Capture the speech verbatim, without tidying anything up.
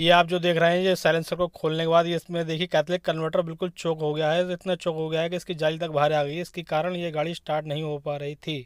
ये आप जो देख रहे हैं ये साइलेंसर को खोलने के बाद ये इसमें देखिए कैथलिक कन्वर्टर बिल्कुल चोक हो गया है। तो इतना चोक हो गया है कि इसकी जाली तक बाहर आ गई है। इसके कारण ये गाड़ी स्टार्ट नहीं हो पा रही थी।